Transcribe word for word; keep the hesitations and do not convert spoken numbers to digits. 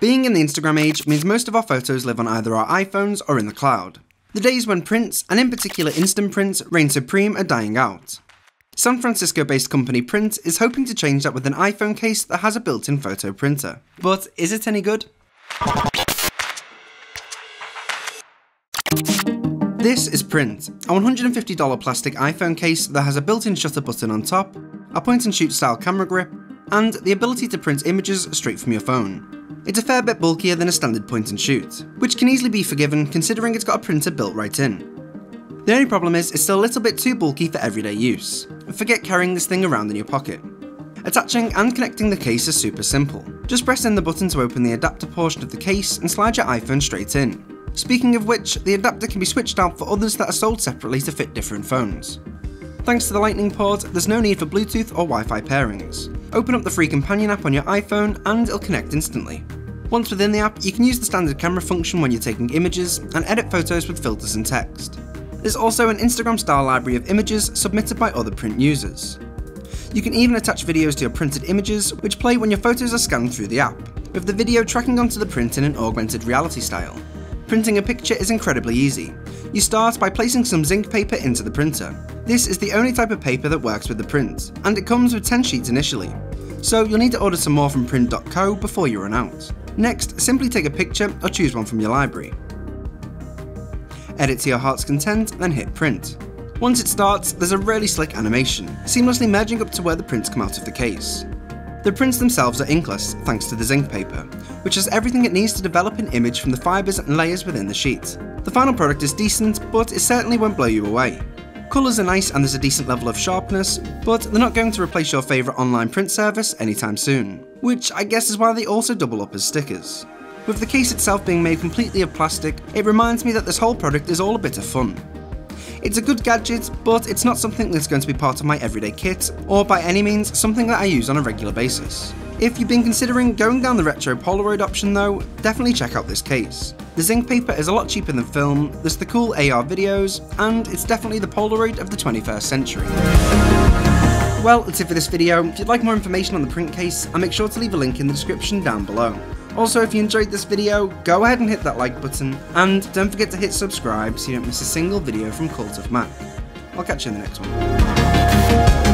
Being in the Instagram age means most of our photos live on either our iPhones or in the cloud. The days when prints, and in particular instant prints, reign supreme are dying out. San Francisco-based company Prynt is hoping to change that with an iPhone case that has a built-in photo printer. But is it any good? This is Prynt, a one hundred fifty dollar plastic iPhone case that has a built-in shutter button on top, a point-and-shoot style camera grip, and the ability to print images straight from your phone. It's a fair bit bulkier than a standard point-and-shoot, which can easily be forgiven considering it's got a printer built right in. The only problem is it's still a little bit too bulky for everyday use. Forget carrying this thing around in your pocket. Attaching and connecting the case is super simple. Just press in the button to open the adapter portion of the case and slide your iPhone straight in. Speaking of which, the adapter can be switched out for others that are sold separately to fit different phones. Thanks to the Lightning port, there's no need for Bluetooth or Wi-Fi pairings. Open up the free companion app on your iPhone and it'll connect instantly. Once within the app, you can use the standard camera function when you're taking images and edit photos with filters and text. There's also an Instagram-style library of images submitted by other Prynt users. You can even attach videos to your printed images, which play when your photos are scanned through the app, with the video tracking onto the print in an augmented reality style. Printing a picture is incredibly easy. You start by placing some zinc paper into the printer. This is the only type of paper that works with the print, and it comes with ten sheets initially, so you'll need to order some more from Prynt dot co before you run out. Next, simply take a picture or choose one from your library. Edit to your heart's content, then hit print. Once it starts, there's a really slick animation, seamlessly merging up to where the prints come out of the case. The prints themselves are inkless, thanks to the zinc paper, which has everything it needs to develop an image from the fibres and layers within the sheet. The final product is decent, but it certainly won't blow you away. Colours are nice and there's a decent level of sharpness, but they're not going to replace your favourite online print service anytime soon, which I guess is why they also double up as stickers. With the case itself being made completely of plastic, it reminds me that this whole product is all a bit of fun. It's a good gadget, but it's not something that's going to be part of my everyday kit, or by any means something that I use on a regular basis. If you've been considering going down the retro Polaroid option though, definitely check out this case. The zinc paper is a lot cheaper than film, there's the cool A R videos, and it's definitely the Polaroid of the twenty-first century. Well, that's it for this video. If you'd like more information on the Prynt case, I'll make sure to leave a link in the description down below. Also, if you enjoyed this video, go ahead and hit that like button, and don't forget to hit subscribe so you don't miss a single video from Cult of Mac. I'll catch you in the next one.